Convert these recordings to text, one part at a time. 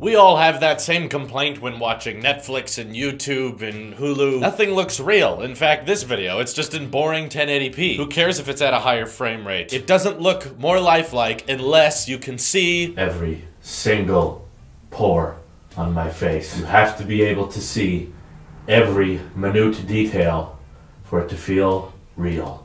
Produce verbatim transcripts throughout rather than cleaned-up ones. We all have that same complaint when watching Netflix and YouTube and Hulu. Nothing looks real. In fact, this video, it's just in boring ten eighty p. Who cares if it's at a higher frame rate? It doesn't look more lifelike unless you can see every single pore on my face. You have to be able to see every minute detail for it to feel real.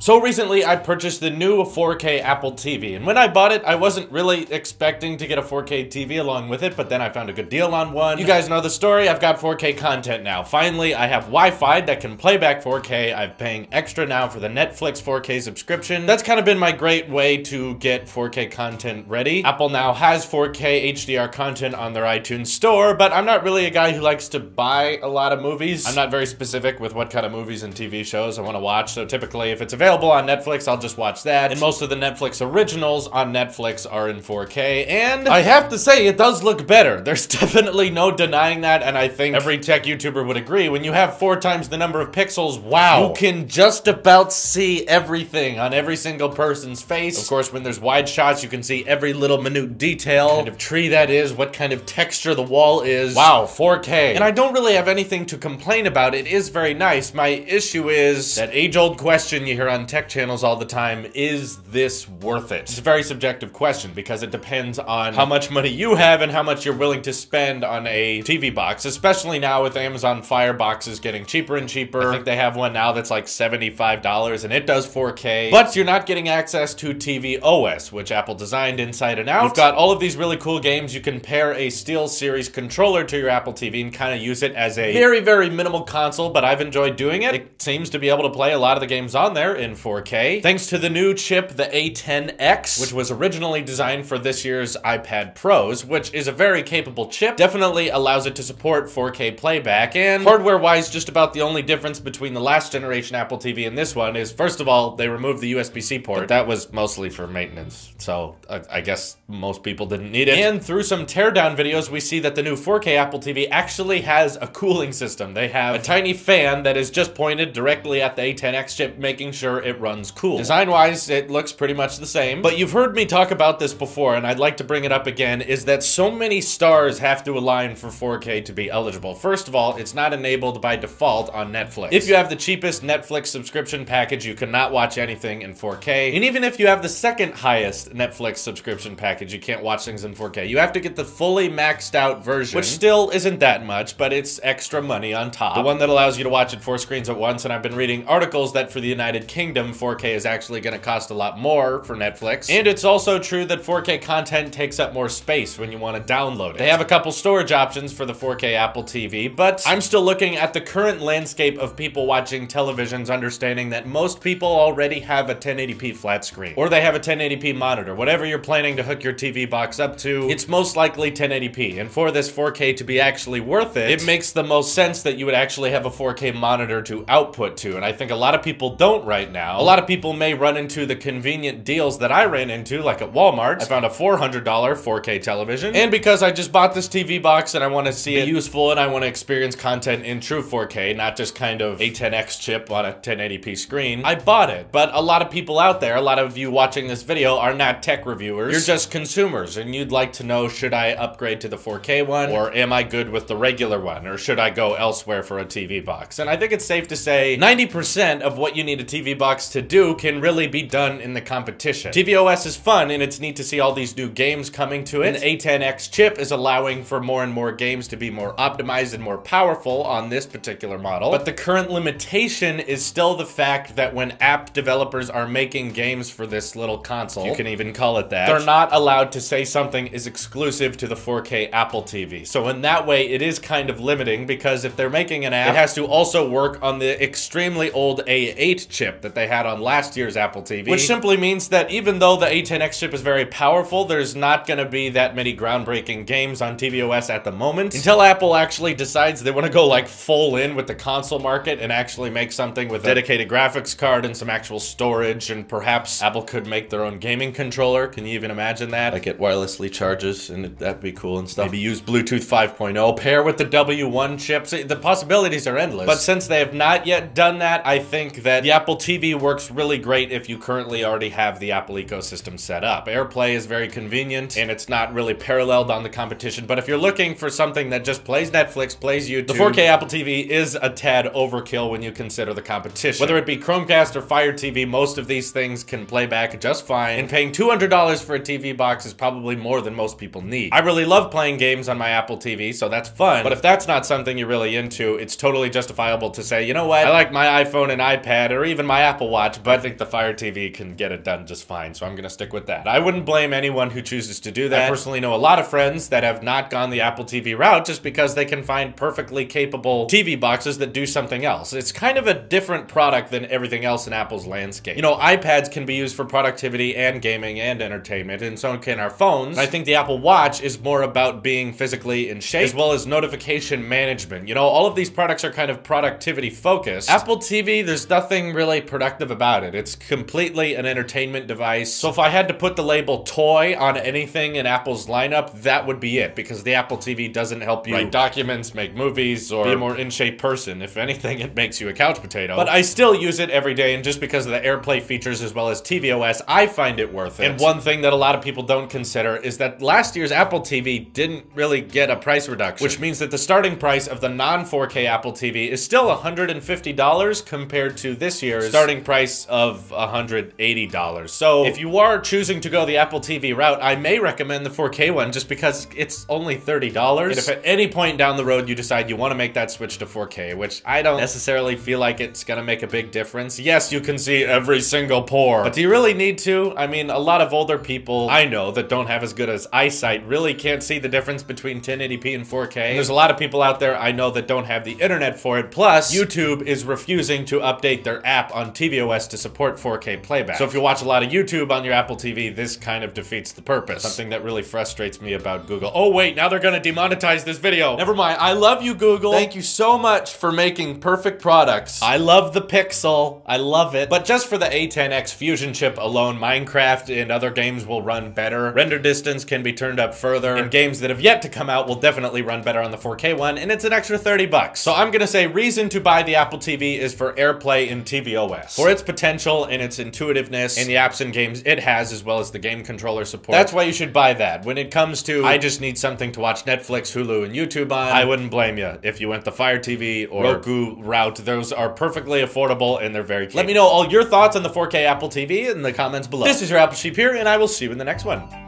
So recently I purchased the new four K Apple T V, and when I bought it I wasn't really expecting to get a four K T V along with it, but then I found a good deal on one. You guys know the story, I've got four K content now. Finally I have Wi-Fi that can play back four K, I'm paying extra now for the Netflix four K subscription. That's kind of been my great way to get four K content ready. Apple now has four K H D R content on their iTunes store, but I'm not really a guy who likes to buy a lot of movies. I'm not very specific with what kind of movies and T V shows I want to watch, so typically if it's available Available on Netflix, I'll just watch that. And most of the Netflix originals on Netflix are in four K, and I have to say it does look better. There's definitely no denying that, and I think every tech YouTuber would agree. When you have four times the number of pixels, wow, you can just about see everything on every single person's face. Of course, when there's wide shots, you can see every little minute detail, kind of tree that is, what kind of texture the wall is. Wow, four K. And I don't really have anything to complain about. It is very nice. My issue is that age-old question you hear on tech channels all the time, is this worth it? It's a very subjective question because it depends on how much money you have and how much you're willing to spend on a T V box, especially now with Amazon Fire boxes getting cheaper and cheaper. I think they have one now that's like seventy-five dollars and it does four K, but you're not getting access to tvOS, which Apple designed inside and out. You've got all of these really cool games. You can pair a Steel Series controller to your Apple T V and kind of use it as a very, very minimal console, but I've enjoyed doing it. It seems to be able to play a lot of the games on there in four K. Thanks to the new chip, the A ten X, which was originally designed for this year's iPad Pros, which is a very capable chip, definitely allows it to support four K playback, and hardware-wise, just about the only difference between the last generation Apple T V and this one is, first of all, they removed the U S B C port, but that was mostly for maintenance, so I, I guess most people didn't need it. And through some teardown videos, we see that the new four K Apple T V actually has a cooling system. They have a tiny fan that is just pointed directly at the A ten X chip, making sure it runs cool. Design-wise, it looks pretty much the same, but you've heard me talk about this before, and I'd like to bring it up again, is that so many stars have to align for four K to be eligible. First of all, it's not enabled by default on Netflix. If you have the cheapest Netflix subscription package, you cannot watch anything in four K, and even if you have the second highest Netflix subscription package, you can't watch things in four K. You have to get the fully maxed out version, which still isn't that much, but it's extra money on top. The one that allows you to watch it four screens at once, and I've been reading articles that for the United Kingdom, Kingdom, four K is actually going to cost a lot more for Netflix. And it's also true that four K content takes up more space when you want to download it. They have a couple storage options for the four K Apple T V, but I'm still looking at the current landscape of people watching televisions, understanding that most people already have a ten eighty p flat screen, or they have a ten eighty p monitor. Whatever you're planning to hook your T V box up to, it's most likely ten eighty p. And for this four K to be actually worth it, it makes the most sense that you would actually have a four K monitor to output to. And I think a lot of people don't right now. A lot of people may run into the convenient deals that I ran into, like at Walmart. I found a four hundred dollar four K television, and because I just bought this T V box and I want to see it useful and I want to experience content in true four K, not just kind of A ten X chip on a ten eighty p screen, I bought it. But a lot of people out there, a lot of you watching this video are not tech reviewers. You're just consumers, and you'd like to know, should I upgrade to the four K one, or am I good with the regular one, or should I go elsewhere for a T V box? And I think it's safe to say ninety percent of what you need a T V box to do can really be done in the competition. tvOS is fun, and it's neat to see all these new games coming to it. An A ten X chip is allowing for more and more games to be more optimized and more powerful on this particular model, but the current limitation is still the fact that when app developers are making games for this little console, you can even call it that, they're not allowed to say something is exclusive to the four K Apple T V. So in that way, it is kind of limiting, because if they're making an app, it has to also work on the extremely old A eight chip that they had on last year's Apple T V, which simply means that even though the A ten X chip is very powerful, there's not going to be that many groundbreaking games on tvOS at the moment, until Apple actually decides they want to go like full in with the console market and actually make something with a dedicated graphics card and some actual storage, and perhaps Apple could make their own gaming controller. Can you even imagine that? Like it wirelessly charges, and it, that'd be cool and stuff. Maybe use Bluetooth five point oh, pair with the W one chips. The possibilities are endless. But since they have not yet done that, I think that the Apple T V T V works really great if you currently already have the Apple ecosystem set up. AirPlay is very convenient and it's not really paralleled on the competition, but if you're looking for something that just plays Netflix, plays YouTube, the four K Apple T V is a tad overkill when you consider the competition. Whether it be Chromecast or Fire T V, most of these things can play back just fine, and paying two hundred dollars for a T V box is probably more than most people need. I really love playing games on my Apple T V, so that's fun, but if that's not something you're really into, it's totally justifiable to say, you know what, I like my iPhone and iPad or even my Apple Watch, but I think the Fire T V can get it done just fine, so I'm gonna stick with that. I wouldn't blame anyone who chooses to do that. I personally know a lot of friends that have not gone the Apple T V route just because they can find perfectly capable T V boxes that do something else. It's kind of a different product than everything else in Apple's landscape. You know, iPads can be used for productivity and gaming and entertainment, and so can our phones. And I think the Apple Watch is more about being physically in shape, as well as notification management. You know, all of these products are kind of productivity focused. Apple T V, there's nothing really productive about it. It's completely an entertainment device. So if I had to put the label toy on anything in Apple's lineup, that would be it, because the Apple T V doesn't help you write documents, make movies, or be a more in-shape person. If anything, it makes you a couch potato. But I still use it every day, and just because of the AirPlay features as well as tvOS, I find it worth it. And one thing that a lot of people don't consider is that last year's Apple T V didn't really get a price reduction, which means that the starting price of the non four K Apple T V is still one hundred fifty dollars compared to this year's starting price of one hundred eighty dollars. So if you are choosing to go the Apple T V route, I may recommend the four K one just because it's only thirty dollars. And if at any point down the road you decide you want to make that switch to four K, which I don't necessarily feel like it's gonna make a big difference. Yes, you can see every single pore, but do you really need to? I mean, a lot of older people I know that don't have as good as eyesight really can't see the difference between ten eighty p and four K. And there's a lot of people out there I know that don't have the internet for it. Plus, YouTube is refusing to update their app on tvOS to support four K playback. So if you watch a lot of YouTube on your Apple T V, this kind of defeats the purpose. Something that really frustrates me about Google. Oh wait, now they're gonna demonetize this video. Never mind. I love you, Google. Thank you so much for making perfect products. I love the Pixel. I love it. But just for the A ten X Fusion chip alone, Minecraft and other games will run better. Render distance can be turned up further, and games that have yet to come out will definitely run better on the four K one, and it's an extra thirty bucks. So I'm gonna say reason to buy the Apple T V is for AirPlay and tvOS. For its potential and its intuitiveness and the apps and games it has, as well as the game controller support. That's why you should buy that. When it comes to, I just need something to watch Netflix, Hulu, and YouTube on, I wouldn't blame you if you went the Fire T V or Roku route. Those are perfectly affordable and they're very cute. Let me know all your thoughts on the four K Apple T V in the comments below. This is your Apple Sheep here, and I will see you in the next one.